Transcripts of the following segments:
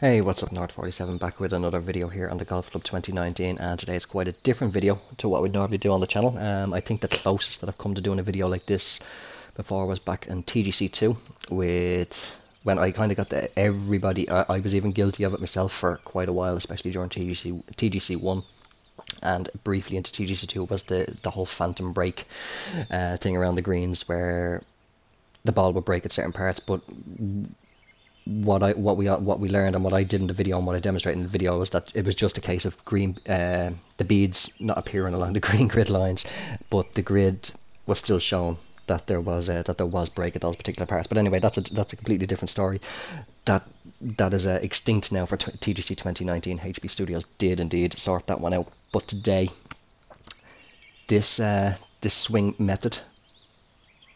Hey, what's up, Nord47, back with another video here on the Golf Club 2019, and today is quite a different video to what we normally do on the channel. I think the closest that I've come to doing a video like this before was back in TGC2, when I kind of got to everybody. I was even guilty of it myself for quite a while, especially during TGC1. And briefly into TGC2 was the whole phantom break thing around the greens, where the ball would break at certain parts, but what we learned and what I did in the video and what I demonstrated in the video was that it was just a case of green the beads not appearing along the green grid lines, but the grid was still shown that there was break at those particular parts. But anyway, that's a completely different story. That is extinct now for TGC 2019. HB Studios did indeed sort that one out. But today, this swing method,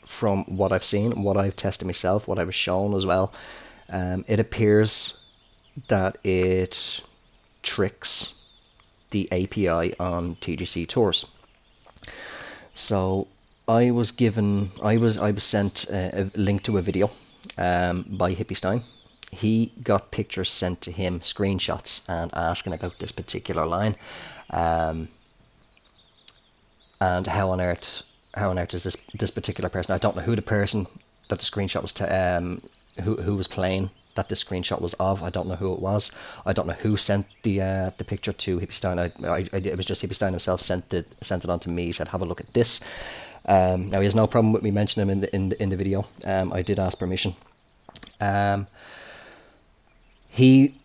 from what I've seen, what I've tested myself, what I was shown as well, it appears that it tricks the API on TGC Tours. So I was sent a link to a video by Hippy Stein. He got pictures sent to him, screenshots, and asking about this particular line, and how on earth is this particular person? I don't know who the person that the screenshot was who was playing that the screenshot was of. I don't know who it was. I don't know who sent the picture to Hippy Stein. It was just Hippy Stein himself sent it on to me. He said, "Have a look at this." Now, he has no problem with me mentioning him in the video. I did ask permission. He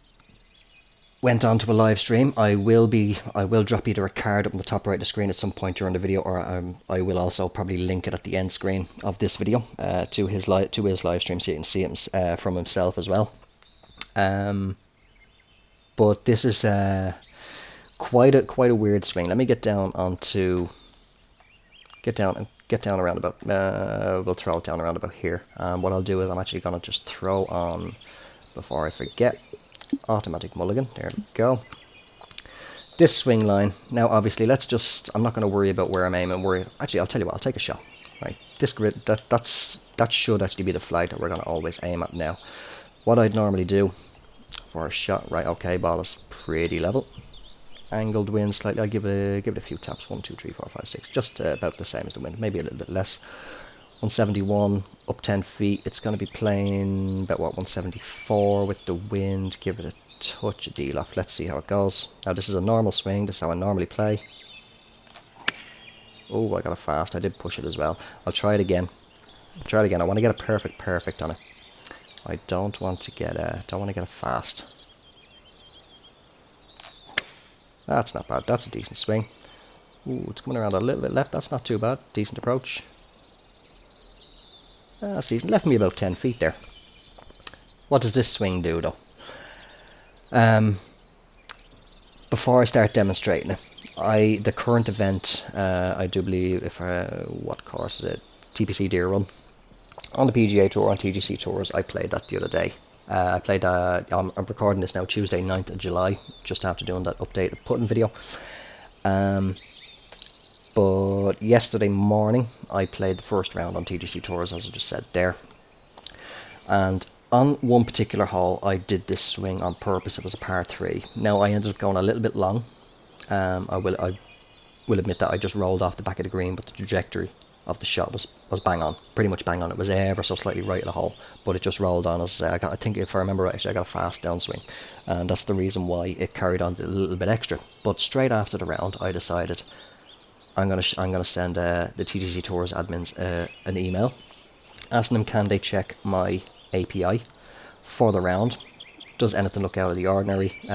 went on to a live stream. I will drop either a card up on the top right of the screen at some point during the video, or I will also probably link it at the end screen of this video to his live stream, so you can see him from himself as well. But this is quite a weird swing. Let me get down around about. We'll throw it down around about here. What I'll do is I'm actually gonna just throw on, before I forget, automatic mulligan. There we go. This swing line now, obviously, I'm not going to worry about where I'm aiming. Actually, I'll tell you what, I'll take a shot. Right, this grid, that should actually be the flag that we're going to always aim at. Now, what I'd normally do for a shot, right? Okay, ball is pretty level, angled wind slightly. I'll give it a few taps. 1 2 3 4 5 6, just about the same as the wind, maybe a little bit less. 171 up 10 feet. It's going to be playing about, what, 174 with the wind. Give it a touch of deal off. Let's see how it goes. Now, this is a normal swing. This is how I normally play. Oh, I got a fast. I did push it as well. I'll try it again. I want to get a perfect on it. I don't want to get a. Don't want to get a fast. That's not bad. That's a decent swing. Ooh, it's coming around a little bit left. That's not too bad. Decent approach. That's decent. Left me about 10 feet there. What does this swing do, though? Before I start demonstrating it, the current event, I do believe, if what course is it? TPC Deer Run. On the PGA Tour, on TGC Tours, I played that the other day. I played that. I'm recording this now Tuesday, 9th of July, just after doing that update of putting video. But yesterday morning, I played the first round on TGC Tours, as I just said there. And on one particular hole, I did this swing on purpose. It was a par 3. Now, I ended up going a little bit long. I will admit that I just rolled off the back of the green, but the trajectory of the shot was bang on, pretty much bang on. It was ever so slightly right of the hole, but it just rolled on. As I think, if I remember right, actually, I got a fast downswing, and that's the reason why it carried on a little bit extra. But straight after the round, I decided I'm gonna send the TGC Tours admins an email, asking them can they check my API for the round. Does anything look out of the ordinary? It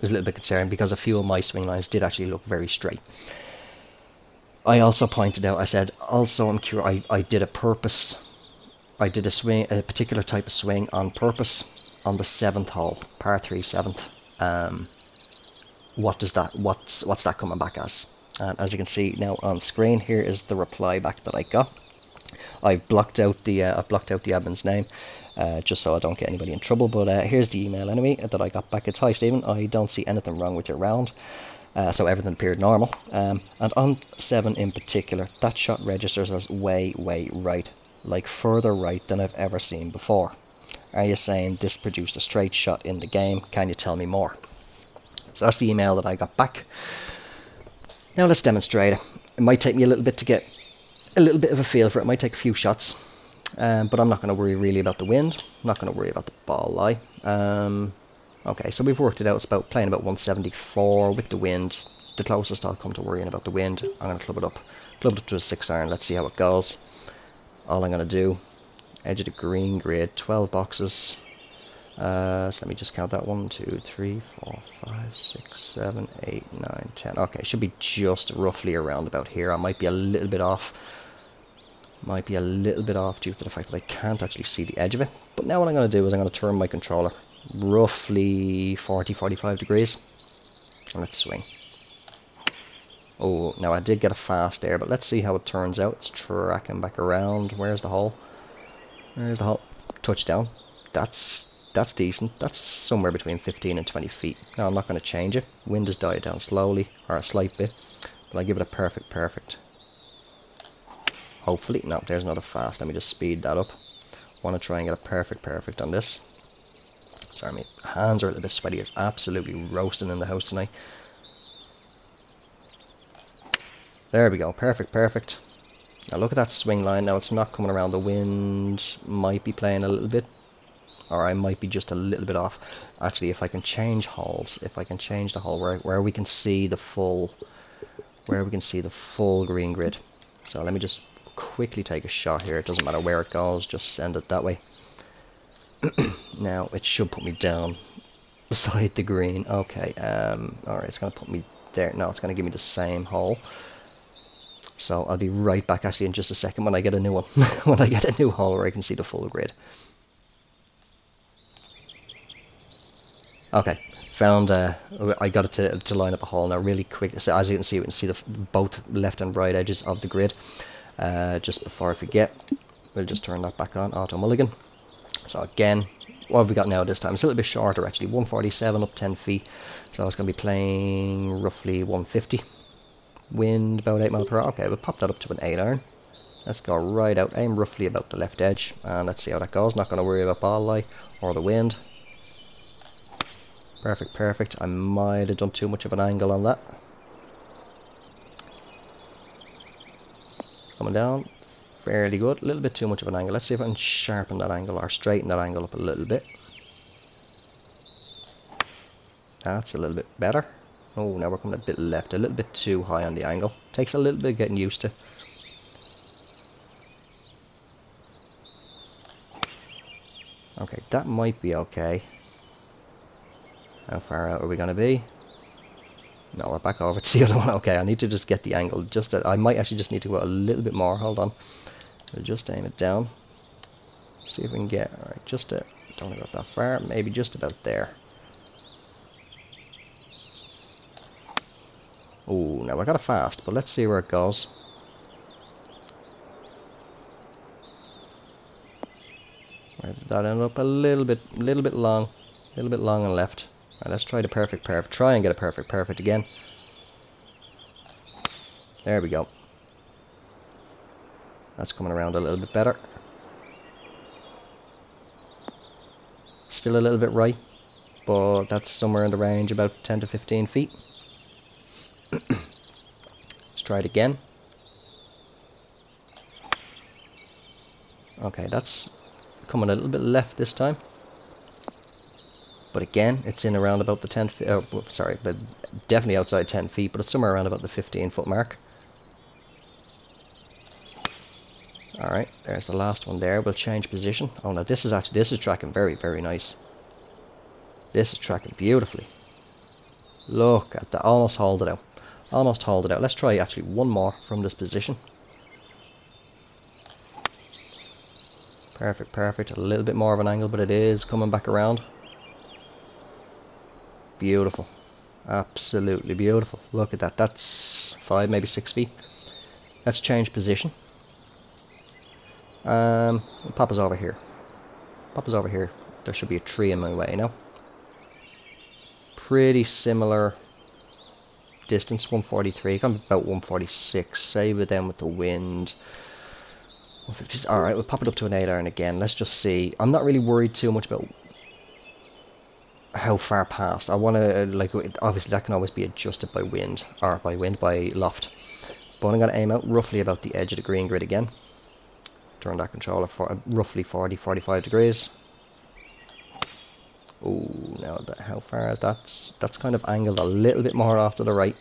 was a little bit concerning because a few of my swing lines did actually look very straight. I also pointed out, I said, also I'm curious. I did a purpose. I did a particular type of swing on purpose on the 7th hole, par 3, 7th. What's that coming back as? And as you can see now on screen, here is the reply back that I got. I've blocked out the admin's name, just so I don't get anybody in trouble. But here's the email anyway that I got back. It's, "Hi Stephen, I don't see anything wrong with your round." So everything appeared normal. And on 7 in particular, that shot registers as way right, like further right than I've ever seen before. Are you saying this produced a straight shot in the game? Can you tell me more? So that's the email that I got back. Now let's demonstrate it. It might take me a little bit to get a little bit of a feel for it. It might take a few shots. But I'm not going to worry really about the wind. I'm not going to worry about the ball lie. Okay, so we've worked it out. It's about playing about 174 with the wind. The closest I'll come to worrying about the wind, I'm going to club it up. Club it up to a 6-iron. Let's see how it goes. All I'm going to do, edge of the green, grade 12 boxes. So let me just count that. 1, 2, 3, 4, 5, 6, 7, 8, 9, 10. Okay, it should be just roughly around about here. I might be a little bit off. Might be a little bit off due to the fact that I can't actually see the edge of it. But now what I'm going to do is I'm going to turn my controller roughly 40, 45 degrees. And let's swing. Oh, now I did get a fast there, but let's see how it turns out. It's tracking back around. Where's the hole? There's the hole. Touchdown. That's decent. That's somewhere between 15 and 20 feet. Now I'm not going to change it. Wind has died down slowly, or a slight bit. But I give it a perfect. Hopefully. No, there's not a fast. Let me just speed that up. Want to try and get a perfect on this. Sorry, my hands are a little bit sweaty. It's absolutely roasting in the house tonight. There we go. Perfect. Now look at that swing line. Now it's not coming around. The wind might be playing a little bit. Or I might be just a little bit off. Actually, if I can change holes, if I can change the hole where we can see the full, where we can see the full green grid. So let me just quickly take a shot here. It doesn't matter where it goes, just send it that way. Now it should put me down beside the green. Okay, alright, it's going to put me there. No, it's going to give me the same hole. So I'll be right back actually in just a second when I get a new one. When I get a new hole where I can see the full grid. Okay, found, I got it to line up a hole now really quick. So as you can see the both left and right edges of the grid. Just before I forget, we'll just turn that back on, auto mulligan. So again, what have we got now this time? It's a little bit shorter actually, 147 up 10 feet. So it's going to be playing roughly 150. Wind about 8 mph. Okay, we'll pop that up to an 8-iron. Let's go right out. Aim roughly about the left edge. And let's see how that goes. Not going to worry about ball lie or the wind. Perfect. I might have done too much of an angle on that. Coming down. Fairly good. A little bit too much of an angle. Let's see if I can sharpen that angle or straighten that angle up a little bit. That's a little bit better. Oh, now we're coming a bit left, a little bit too high on the angle. Takes a little bit of getting used to. Okay, that might be okay. How far out are we going to be? No, we're back over to the other one. Okay, I need to just get the angle. Just that I might actually just need to go a little bit more. Hold on. I'll just aim it down. See if we can get... Alright, just it. Don't want to go that far. Maybe just about there. Oh, now I got a fast, but let's see where it goes. Where did that end up? A little bit long. A little bit long and left. Alright, let's try the perfect. Try and get a perfect again. There we go. That's coming around a little bit better. Still a little bit right, but that's somewhere in the range about 10 to 15 feet. Let's try it again. Okay, that's coming a little bit left this time, but again it's in around about the 10 feet. Sorry, but definitely outside 10 feet, but it's somewhere around about the 15-foot mark. All right, there's the last one there. We'll change position. Oh no, this is actually, this is tracking very nice. This is tracking beautifully. Look at that, almost hauled it out. Almost hauled it out. Let's try actually one more from this position. Perfect. A little bit more of an angle, but it is coming back around. Beautiful. Absolutely beautiful. Look at that. That's 5, maybe 6 feet. Let's change position. Papa's over here. Papa's over here. There should be a tree in my way now. Pretty similar distance, 143, about 146, save it then with the wind. 150s. Alright, we'll pop it up to an 8 iron again. Let's just see. I'm not really worried too much about how far past. I want to, like, obviously that can always be adjusted by wind, or by loft. But I'm going to aim out roughly about the edge of the green grid again. Turn that controller for roughly 40, 45 degrees. Ooh, now that, how far is that? That's kind of angled a little bit more off to the right.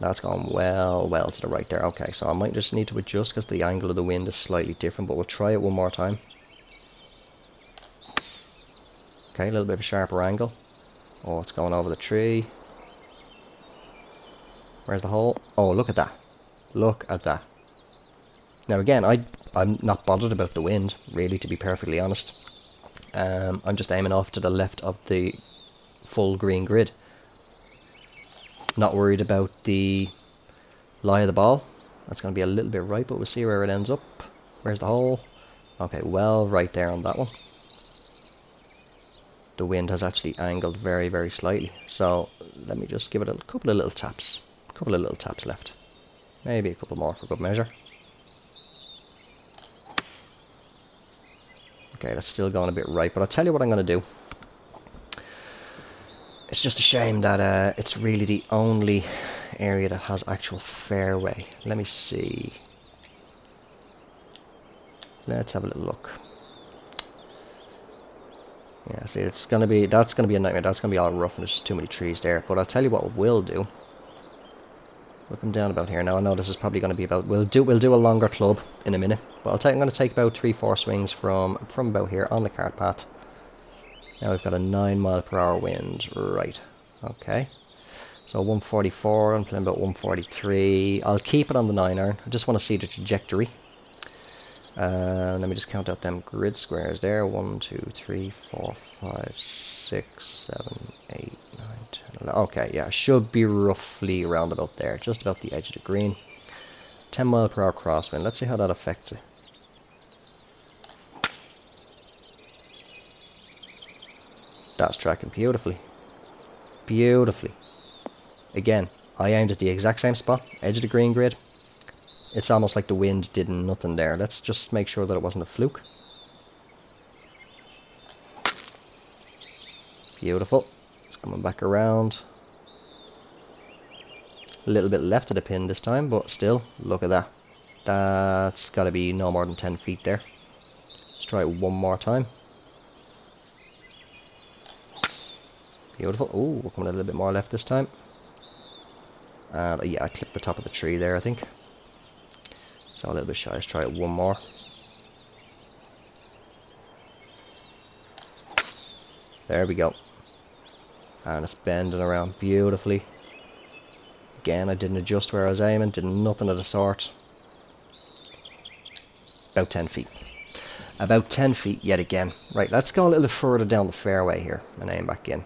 That's gone well to the right there. Okay, so I might just need to adjust because the angle of the wind is slightly different, but we'll try it one more time. Okay, a little bit of a sharper angle. Oh, it's going over the tree. Where's the hole? Oh, look at that. Look at that. Now again, I'm not bothered about the wind, really, to be perfectly honest. I'm just aiming off to the left of the full green grid. Not worried about the lie of the ball. That's going to be a little bit right, but we'll see where it ends up. Where's the hole? Okay, well, right there on that one. The wind has actually angled very, very slightly. So let me just give it a couple of little taps. A couple of little taps left. Maybe a couple more for good measure. Okay, that's still going a bit right, but I'll tell you what I'm going to do. It's just a shame that it's really the only area that has actual fairway. Let me see. Let's have a little look. Yeah, see, it's gonna be, that's gonna be a nightmare. That's gonna be all rough, and there's too many trees there. But I'll tell you what we'll do. We'll come down about here now. I know this is probably gonna be about. We'll do a longer club in a minute. But I'm gonna take about 3-4 swings from about here on the cart path. Now we've got a 9 mph wind, right, okay, so 144, I'm playing about 143, I'll keep it on the 9 iron, I just want to see the trajectory. Let me just count out them grid squares there, 1, 2, 3, 4, 5, 6, 7, 8, 9, 10, 11, okay, yeah, should be roughly around about there, just about the edge of the green. 10 mph crosswind, let's see how that affects it. That's tracking beautifully. Beautifully. Again, I aimed at the exact same spot, edge of the green grid. It's almost like the wind did nothing there. Let's just make sure that it wasn't a fluke. Beautiful. It's coming back around. A little bit left of the pin this time, but still, look at that. That's got to be no more than 10 feet there. Let's try it one more time. Beautiful. Oh, we're coming a little bit more left this time. And yeah, I clipped the top of the tree there, I think. So a little bit shy. Let's try it one more. There we go. And it's bending around beautifully. Again, I didn't adjust where I was aiming. Did nothing of the sort. About 10 feet. About 10 feet yet again. Right, let's go a little further down the fairway here and aim back in.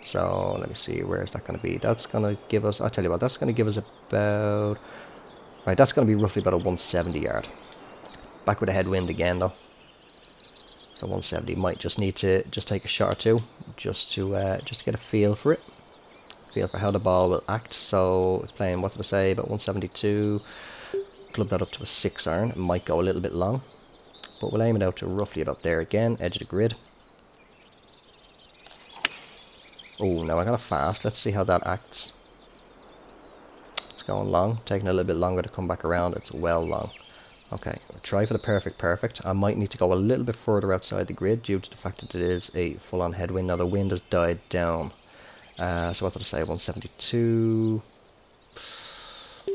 So let me see, where is that going to be? That's going to give us, I'll tell you what, that's going to give us about, right, that's going to be roughly about a 170 yard. Back with a headwind again though. So 170, might just need to just take a shot or two, just to get a feel for it. Feel for how the ball will act. So it's playing, what did I say, about 172. Club that up to a 6 iron, it might go a little bit long. But we'll aim it out to roughly about there again, edge of the grid. Oh, now I got a fast. Let's see how that acts. It's going long. Taking a little bit longer to come back around. It's well long. Okay, we'll try for the perfect. I might need to go a little bit further outside the grid due to the fact that it is a full-on headwind. Now the wind has died down. So what did I say? 172.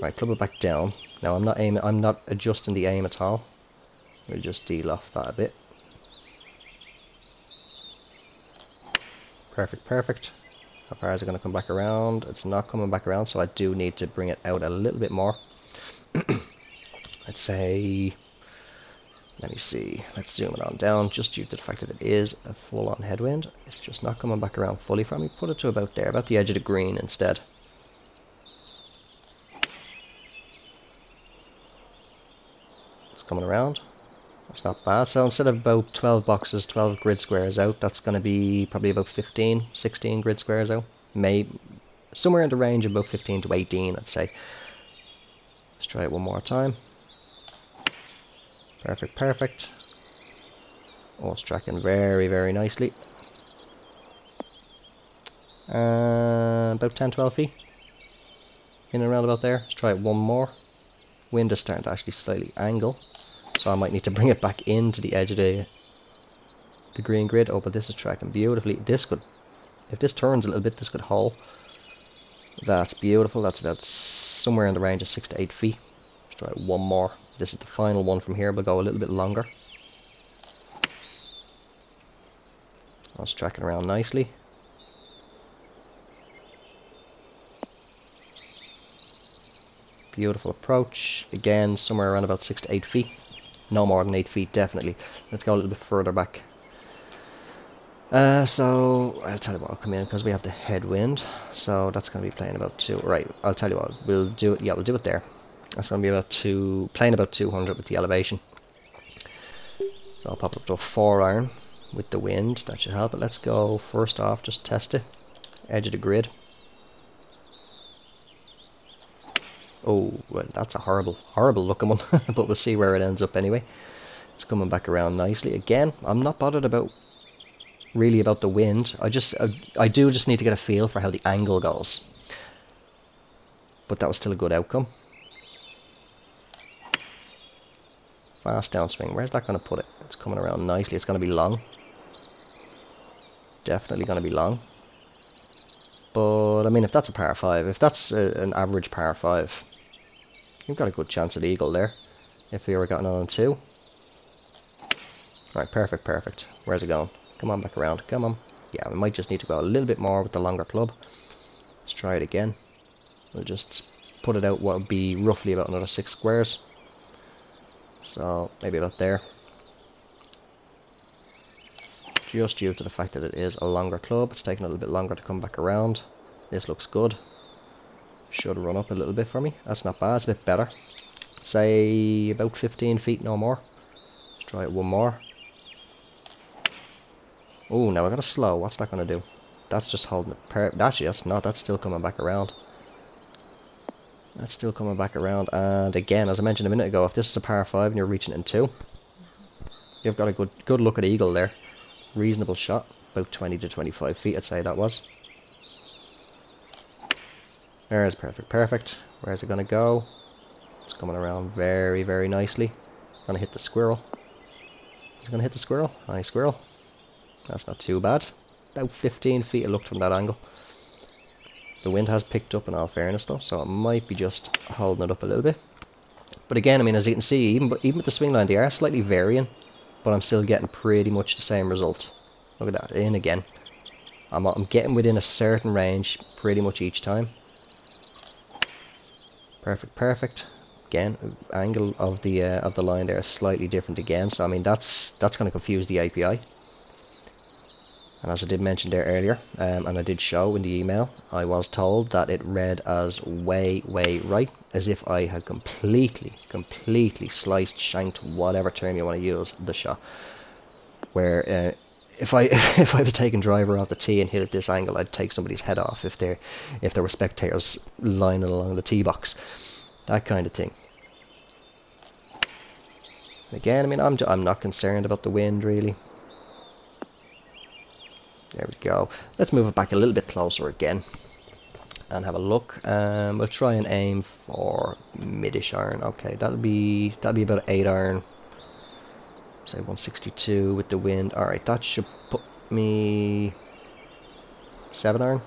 Right, club it back down. Now I'm not aiming. I'm not adjusting the aim at all. We'll just deal off that a bit. Perfect. How far is it going to come back around? It's not coming back around, so I do need to bring it out a little bit more. Let's say, let me see, let's zoom it on down, just due to the fact that it is a full-on headwind. It's just not coming back around fully from me. Put it to about there, about the edge of the green instead. It's coming around. That's not bad. So instead of about 12 boxes, 12 grid squares out, that's going to be probably about 15, 16 grid squares out. Maybe somewhere in the range of about 15 to 18, I'd say. Let's try it one more time. Perfect, perfect. Oh, it's tracking very, very nicely. About 10-12 feet. In and around about there. Let's try it one more. Wind is starting to actually slightly angle, so I might need to bring it back into the edge of the green grid. Oh, but this is tracking beautifully. This could, if this turns a little bit, this could haul. That's beautiful. That's about somewhere in the range of 6 to 8 feet. Let's try one more. This is the final one from here, but go a little bit longer. That's tracking around nicely. Beautiful approach. Again, somewhere around about 6 to 8 feet. No more than 8 feet, definitely. Let's go a little bit further back. So, I'll tell you what, I'll come in because we have the headwind. So, that's going to be playing about two. Right, I'll tell you what, we'll do it. Yeah, we'll do it there. That's going to be about two, playing about 200 with the elevation. So, I'll pop up to a 4-iron with the wind. That should help. But let's go first off, just test it. Edge of the grid. Oh, well, that's a horrible, horrible looking one, but we'll see where it ends up anyway. It's coming back around nicely. Again, I'm not bothered about, really about the wind. I do just need to get a feel for how the angle goes. But that was still a good outcome. Fast downswing. Where's that going to put it? It's coming around nicely. It's going to be long. Definitely going to be long. But, I mean, if that's a par 5, if that's an average par 5, you've got a good chance at eagle there, if we were gotten on 2. Alright, perfect, perfect. Where's it going? Come on, back around. Come on. Yeah, we might just need to go a little bit more with the longer club. Let's try it again. We'll just put it out what would be roughly about another 6 squares. So, maybe about there. Just due to the fact that it is a longer club, it's taking a little bit longer to come back around. This looks good. Should run up a little bit for me. That's not bad, it's a bit better. Say about 15 feet, no more. Let's try it one more. Oh, now I gotta slow. What's that gonna do? That's just holding it. Actually, that's not. That's still coming back around. That's still coming back around. And again, as I mentioned a minute ago, if this is a par 5 and you're reaching it in 2, you've got a good look at eagle there. Reasonable shot, about 20 to 25 feet, I'd say that was. There's perfect, perfect. Where's it going to go? It's coming around very, very nicely. Going to hit the squirrel. It's going to hit the squirrel. Hi, squirrel. That's not too bad. About 15 feet, it looked from that angle. The wind has picked up in all fairness though, so it might be just holding it up a little bit. But again, I mean, as you can see, even with the swing line, they are slightly varying. But I'm still getting pretty much the same result. Look at that, in again. I'm getting within a certain range pretty much each time. Perfect, perfect. Again, angle of the line there is slightly different again. So I mean that's going to confuse the API. And as I did mention there earlier, and I did show in the email, I was told that it read as way, way right, as if I had completely sliced, shanked, whatever term you want to use, the shot. Where if I was taking driver off the tee and hit at this angle, I'd take somebody's head off if there were spectators lining along the tee box, that kind of thing. Again, I mean, I'm not concerned about the wind really. There we go. Let's move it back a little bit closer again and have a look. We'll try and aim for mid-ish iron. Okay, that'll be about 8 iron. Say 162 with the wind. Alright, that should put me 7 iron.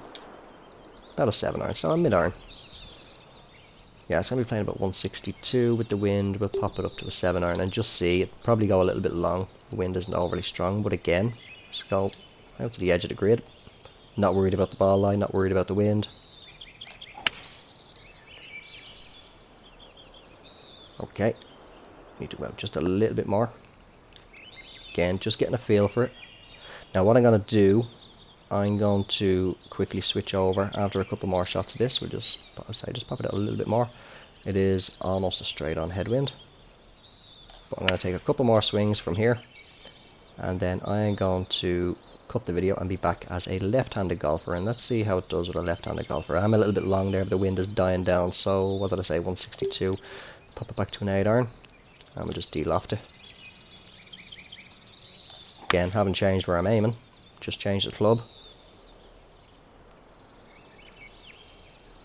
About a 7 iron, so I'm mid-iron. Yeah, it's gonna be playing about 162 with the wind. We'll pop it up to a 7 iron and just see. It'll probably go a little bit long. The wind isn't overly strong, but again, just go out to the edge of the grid. Not worried about the ball line, not worried about the wind. Okay, need to go out just a little bit more. Again, just getting a feel for it. Now what I'm going to do, I'm going to quickly switch over after a couple more shots of this. We'll just pop it out a little bit more. It is almost a straight on headwind. But I'm going to take a couple more swings from here. And then I am going to cut the video and be back as a left-handed golfer, and let's see how it does with a left-handed golfer. I'm a little bit long there, but the wind is dying down, so what did I say, 162, pop it back to an 8 iron, and we'll just de-loft it. Again, haven't changed where I'm aiming, just changed the club.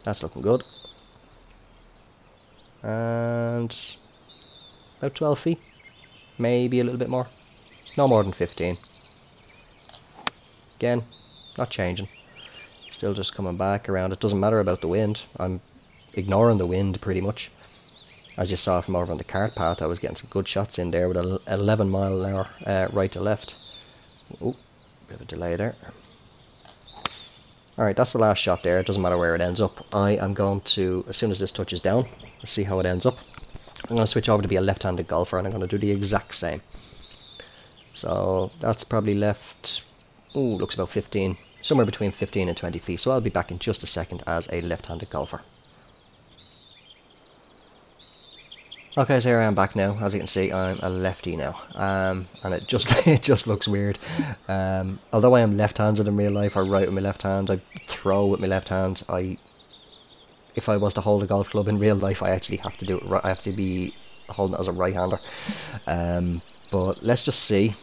That's looking good. And about 12 feet, maybe a little bit more. No more than 15. Again, not changing. Still just coming back around. It doesn't matter about the wind. I'm ignoring the wind pretty much. As you saw from over on the cart path, I was getting some good shots in there with an 11 mile an hour right to left. Oh, bit of a delay there. Alright, that's the last shot there. It doesn't matter where it ends up. I am going to, as soon as this touches down, let's see how it ends up. I'm going to switch over to be a left-handed golfer and I'm going to do the exact same. So that's probably left, ooh, looks about 15, somewhere between 15 and 20 feet. So I'll be back in just a second as a left-handed golfer. Okay, so here I am back now. As you can see, I'm a lefty now, and it just looks weird. Although I am left-handed in real life, I write with my left hand, I throw with my left hand. If I was to hold a golf club in real life, I actually have to do it right. I have to be holding it as a right-hander. But let's just see.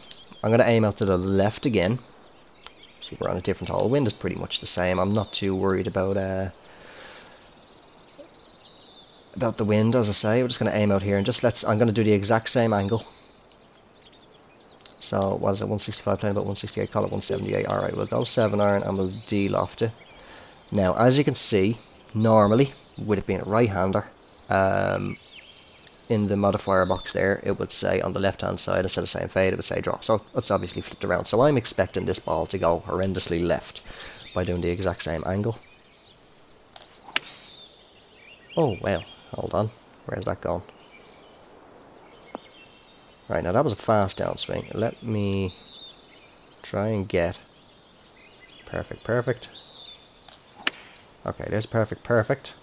I'm going to aim out to the left again. See, we're on a different hole. Wind is pretty much the same. I'm not too worried about the wind, as I say. We're just going to aim out here and just I'm going to do the exact same angle. So what is it, 165 playing about 168, call it 178. Alright, we'll go 7 iron and we'll de-loft it. Now, as you can see, normally, with it being a right-hander, in the modifier box there, it would say on the left-hand side, instead of saying fade, it would say drop. So it's obviously flipped around. So I'm expecting this ball to go horrendously left by doing the exact same angle. Oh, well. Hold on, where's that gone? Right, now that was a fast downswing. Let me try and get perfect, perfect. Okay, there's perfect, perfect.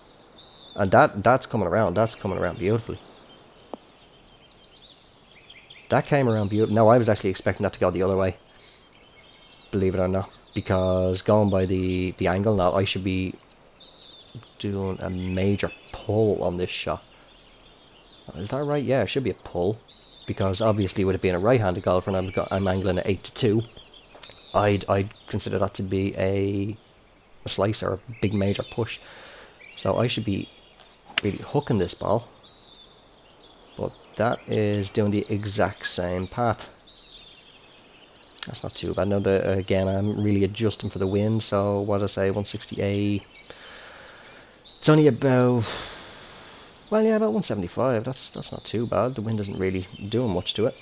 And that's coming around. That's coming around beautifully. That came around beautifully. No, I was actually expecting that to go the other way, believe it or not, because going by the angle now, I should be doing a major pull on this shot. Is that right? Yeah, it should be a pull, because obviously with it being a right-handed golfer and I'm angling at 8 to 2, I'd consider that to be a slice or a big major push. So I should be really hooking this ball, but that is doing the exact same path. That's not too bad. Now again, I'm really adjusting for the wind. So what did I say, 168? It's only about, well, yeah, about 175. That's not too bad. The wind isn't really doing much to it.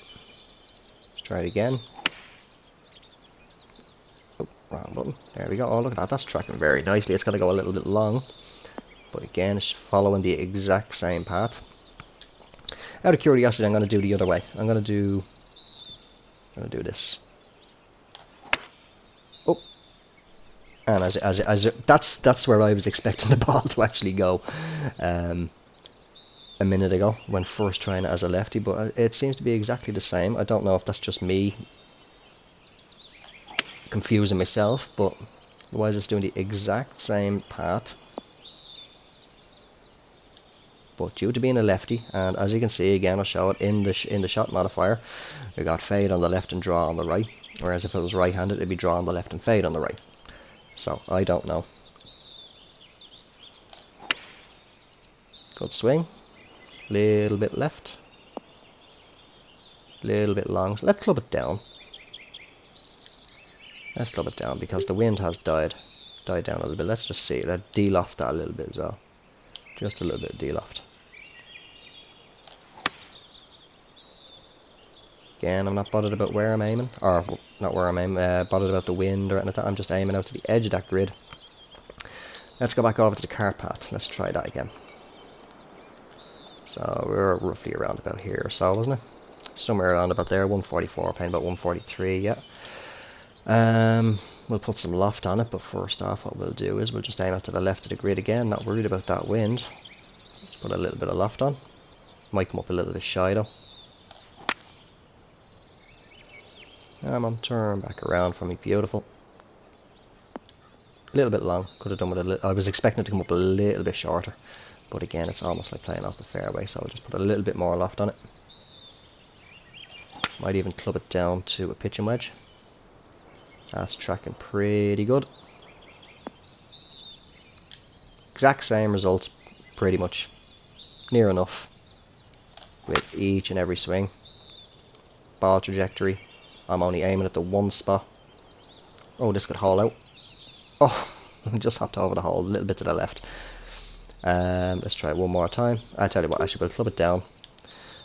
Let's try it again. Oh, wrong button. There we go. Oh, look at that. That's tracking very nicely. It's got to go a little bit long, but again, it's following the exact same path. Out of curiosity, I'm going to do the other way. I'm going to do this. And that's where I was expecting the ball to actually go a minute ago when first trying it as a lefty, but it seems to be exactly the same. I don't know if that's just me confusing myself, but otherwise it's doing the exact same path. But due to being a lefty, and as you can see again, I'll show it in the shot modifier, we got fade on the left and draw on the right, whereas if it was right-handed, it'd be draw on the left and fade on the right. So, I don't know. Good swing. Little bit left. Little bit long. So let's club it down. Let's club it down because the wind has died down a little bit. Let's just see. Let's de-loft that a little bit as well. Just a little bit of de-loft. Again, I'm not bothered about where I'm aiming, or not where I'm aiming, bothered about the wind or anything like that. I'm just aiming out to the edge of that grid. Let's go back over to the cart path. Let's try that again. So we're roughly around about here or so, wasn't it? Somewhere around about there, 144, playing about 143, yeah. We'll put some loft on it, but first off what we'll do is we'll just aim out to the left of the grid again, not worried about that wind. Let's put a little bit of loft on. Might come up a little bit shy though. I'm on turn back around for me, beautiful. A little bit long, could have done with a little. I was expecting it to come up a little bit shorter, but again, it's almost like playing off the fairway, so I'll just put a little bit more loft on it. Might even club it down to a pitching wedge. That's tracking pretty good. Exact same results, pretty much. Near enough. With each and every swing. Ball trajectory. I'm only aiming at the one spot. Oh, this could hole out. Oh, just hopped over the hole, a little bit to the left. Let's try it one more time. I tell you what, actually, we'll club it down.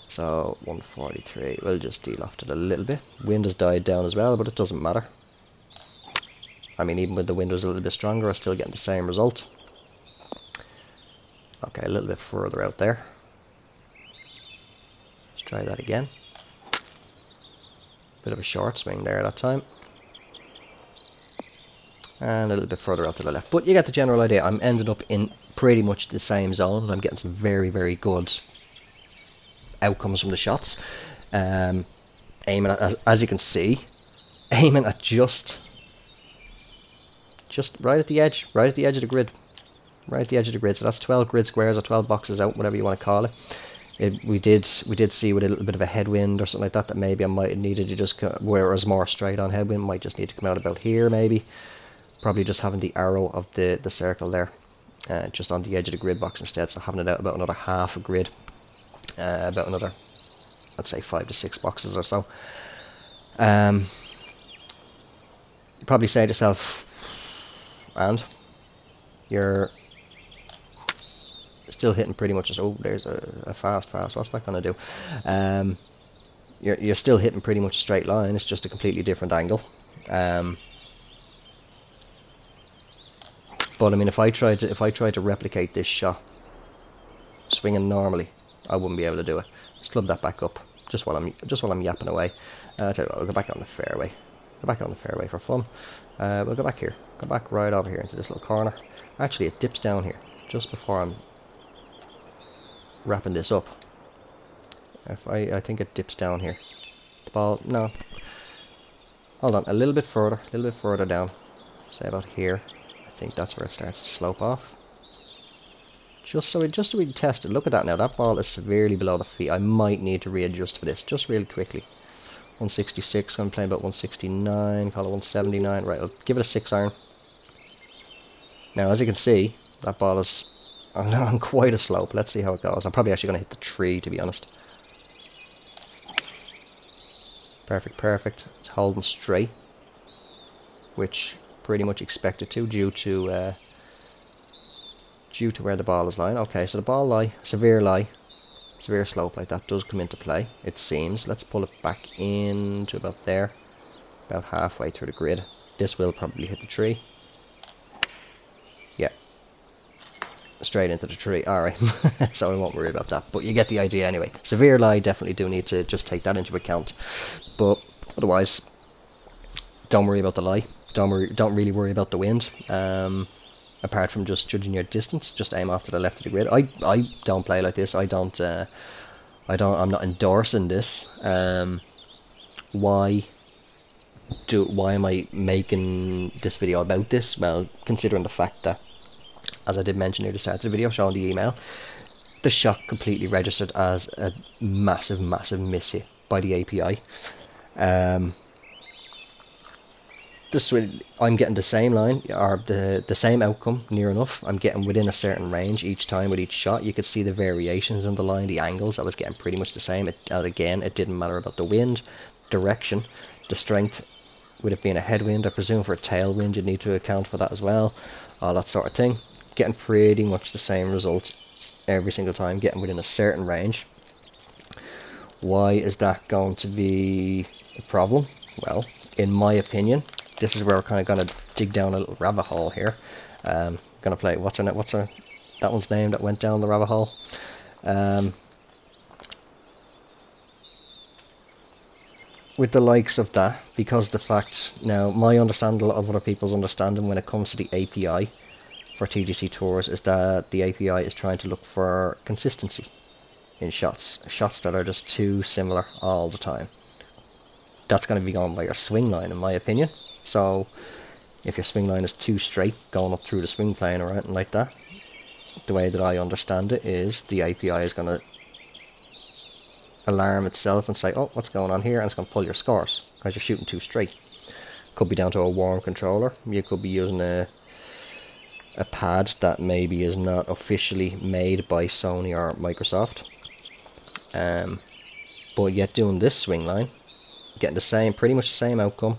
So, 143, we'll just deal off it a little bit. Wind has died down as well, but it doesn't matter. I mean, even with the wind was a little bit stronger, I'm still getting the same result. Okay, a little bit further out there. Let's try that again. Bit of a short swing there that time. And a little bit further out to the left. But you get the general idea. I'm ending up in pretty much the same zone, and I'm getting some very, very good outcomes from the shots. Aiming at, as you can see, aiming at just right at the edge of the grid. Right at the edge of the grid. So that's 12 grid squares or 12 boxes out, whatever you want to call it. We did see with a little bit of a headwind or something like that, that maybe I might have needed to just, where it was more straight on headwind, might just need to come out about here maybe. Probably just having the arrow of the circle there, just on the edge of the grid box instead, so having it out about another half a grid, about another, let's say 5 to 6 boxes or so. You probably say to yourself, and you're still hitting pretty much as, oh, there's a fast, what's that going to do? You're still hitting pretty much a straight line, it's just a completely different angle. But I mean, if I tried to replicate this shot swinging normally, I wouldn't be able to do it. Just club that back up, just while I'm yapping away. I tell you what, we'll go back on the fairway. Go back on the fairway for fun. We'll go back here. Go back right over here into this little corner. Actually, it dips down here just before I'm wrapping this up. I think it dips down here. The ball, no. Hold on, a little bit further down. Say about here. I think that's where it starts to slope off. Just so we can test it. Look at that now. That ball is severely below the feet. I might need to readjust for this, just really quickly. 166. I'm playing about 169. Call it 179. Right. I'll give it a 6-iron. Now, as you can see, that ball is on quite a slope. Let's see how it goes. I'm probably actually going to hit the tree, to be honest. Perfect. It's holding straight, which pretty much expected to, due to where the ball is lying. Okay, so the ball lie, severe slope like that does come into play, it seems. Let's pull it back in to about there, about halfway through the grid. This will probably hit the tree. Yeah, straight into the tree. All right, so we won't worry about that. But you get the idea anyway. Severe lie, definitely do need to just take that into account. But otherwise, don't worry about the lie. Don't really worry about the wind, apart from just judging your distance. Just aim off to the left of the grid. I don't play like this. I'm not endorsing this. Why am I making this video about this? Well, considering the fact that, as I did mention near the start of the video, showing the email, the shot completely registered as a massive miss hit by the API. I'm getting the same line, or the same outcome, near enough. I'm getting within a certain range each time with each shot. You could see the variations in the line, the angles. I was getting pretty much the same. Again, it didn't matter about the wind, direction, the strength. With it being a headwind, I presume for a tailwind, you'd need to account for that as well. All that sort of thing. Getting pretty much the same results every single time. Getting within a certain range. Why is that going to be a problem? Well, in my opinion, this is where we're kind of going to dig down a little rabbit hole here. Going to play, what's her, that one's name that went down the rabbit hole? With the likes of that, because the fact, now my understanding of other people's understanding when it comes to the API for TGC Tours is that the API is trying to look for consistency in shots that are just too similar all the time. That's going to be going by your swing line, in my opinion. So, if your swing line is too straight, going up through the swing plane or anything like that, the way that I understand it is the API is going to alarm itself and say, oh, what's going on here? And it's going to pull your scores because you're shooting too straight. Could be down to a worn controller. You could be using a pad that maybe is not officially made by Sony or Microsoft. But yet doing this swing line, getting the same, pretty much the same outcome.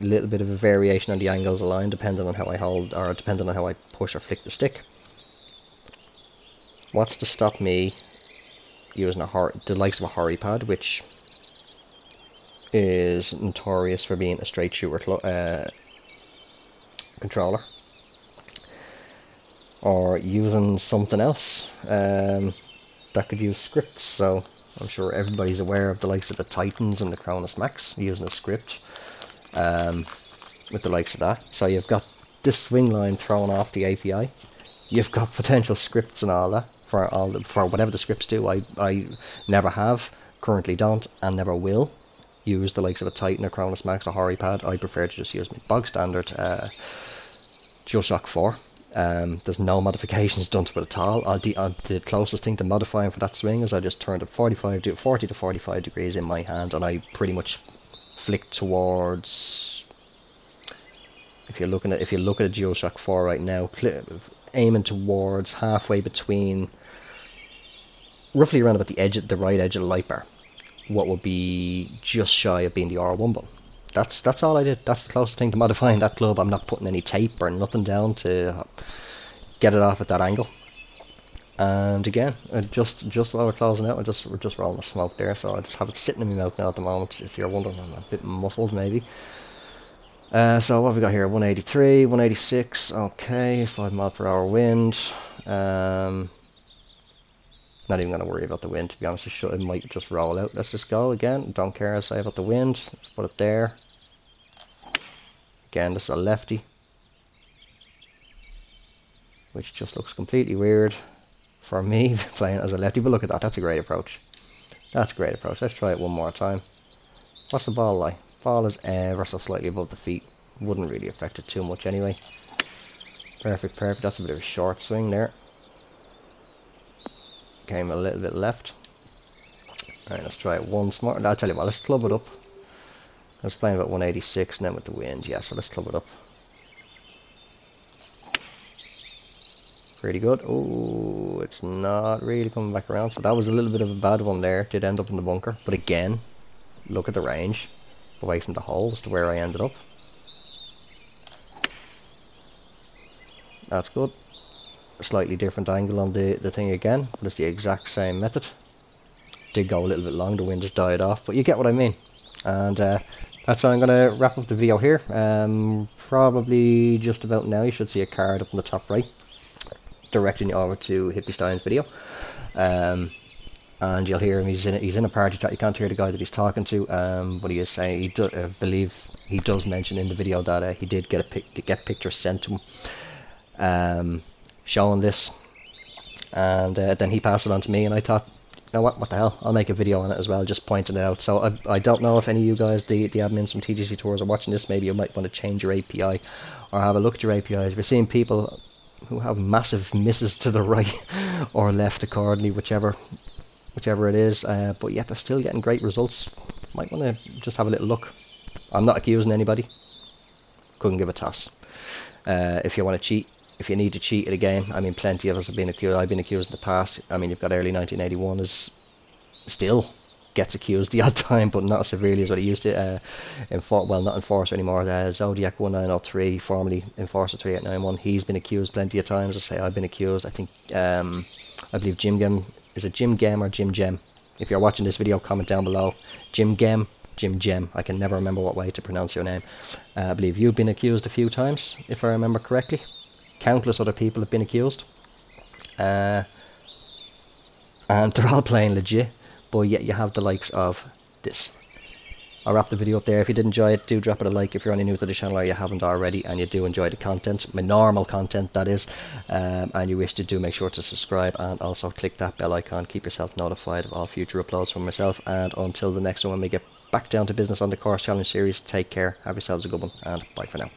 A little bit of a variation on the angles of the line depending on how I hold, or depending on how I push or flick the stick. What's to stop me using the likes of a Hori Pad, which is notorious for being a straight shooter controller, or using something else that could use scripts? So I'm sure everybody's aware of the likes of the Titans and the Cronus Max using a script with the likes of that. So you've got this swing line thrown off the API. You've got potential scripts and all that for all the, for whatever the scripts do. I never have, currently don't, and never will use the likes of a Titan, a Cronus Max, a Hori Pad. I prefer to just use my bog standard DualShock 4. There's no modifications done to it at all. The closest thing to modifying for that swing is I just turned it 40 to 45 degrees in my hand, and I pretty much flicked towards. If you look at a DualShock 4 right now, aiming towards halfway between, roughly around about the edge, the right edge of the light bar, what would be just shy of being the R1 button. That's all I did. That's the closest thing to modifying that club. I'm not putting any tape or nothing down to get it off at that angle. And again, just while we're closing out, we're just rolling the smoke there, so I just have it sitting in my mouth now at the moment. If you're wondering, I'm a bit muffled maybe. So what have we got here? 183, 186, okay, 5 mph wind. Not even going to worry about the wind, to be honest. It might just roll out. Let's just go again. Don't care, I say, about the wind. Let's put it there. Again, this is a lefty, which just looks completely weird for me playing as a lefty. But look at that, that's a great approach. That's a great approach. Let's try it one more time. What's the ball like? Ball is ever so slightly above the feet. Wouldn't really affect it too much anyway. Perfect, perfect. That's a bit of a short swing there. Came a little bit left. Alright, let's try it once more. I'll tell you what, let's club it up. I was playing about 186 now with the wind. Yeah, so let's club it up. Pretty good. Oh, it's not really coming back around. So that was a little bit of a bad one there. Did end up in the bunker. But again, look at the range. Away from the hole as to where I ended up. That's good. A slightly different angle on the thing again, but it's the exact same method. Did go a little bit long, the wind just died off, but you get what I mean. And that's how I'm going to wrap up the video here. Probably just about now you should see a card up in the top right directing you over to Hippy Stein's video. And you'll hear him, he's in a party chat. You can't hear the guy that he's talking to, but he is saying, I believe he does mention in the video that he did get a pictures sent to him showing this, and then he passed it on to me, and I thought, you know what the hell, I'll make a video on it as well, just pointing it out. So I don't know if any of you guys, the admins from TGC Tours, are watching this. Maybe you might want to change your API or have a look at your APIs. We're seeing people who have massive misses to the right or left accordingly, whichever it is, but yet they're still getting great results. Might want to just have a little look. I'm not accusing anybody. Couldn't give a toss. If you want to cheat, if you need to cheat at a game, I mean, plenty of us have been accused. I've been accused in the past. I mean, you've got early 1981 is still gets accused the odd time, but not as severely as what it used to. Well, not Enforcer anymore. Zodiac1903, formerly Enforcer3891. He's been accused plenty of times. I say I've been accused. I think I believe Jim Gem. Is it Jim Gem or Jim Gem? If you're watching this video, comment down below. Jim Gem, Jim Gem. I can never remember what way to pronounce your name. I believe you've been accused a few times, if I remember correctly. Countless other people have been accused. And they're all playing legit, but yet you have the likes of this. I'll wrap the video up there. If you did enjoy it, do drop it a like if you're only new to the channel or you haven't already, and you do enjoy the content, my normal content that is, and you wish to, do make sure to subscribe and also click that bell icon. Keep yourself notified of all future uploads from myself, and until the next one when we get back down to business on the course challenge series, take care, have yourselves a good one, and bye for now.